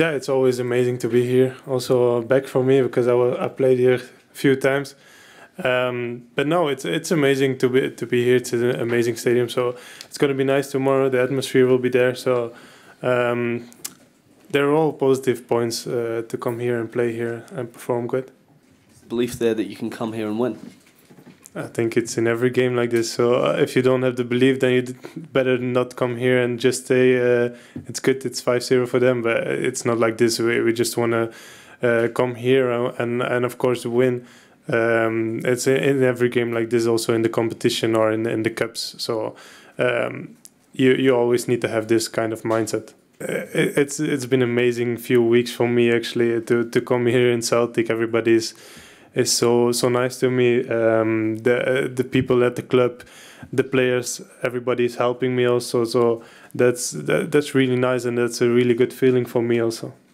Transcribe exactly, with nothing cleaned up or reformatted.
Yeah, it's always amazing to be here. Also back for me, because I, was, I played here a few times. Um, but no, it's it's amazing to be to be here. It's an amazing stadium, so it's going to be nice tomorrow. The atmosphere will be there, so um, there are all positive points uh, to come here and play here and perform good. Belief there that you can come here and win? I think it's in every game like this. So uh, if you don't have the belief, then you better not come here and just say uh, it's good. It's five zero for them, but it's not like this. We we just want to uh, come here and and of course win. Um, it's in every game like this, also in the competition or in, in the cups. So um, you you always need to have this kind of mindset. It, it's it's been amazing few weeks for me actually to to come here in Celtic. Everybody's is so so nice to me. Um, the uh, the people at the club, the players, everybody's helping me also. So that's that, that's really nice, and that's a really good feeling for me also.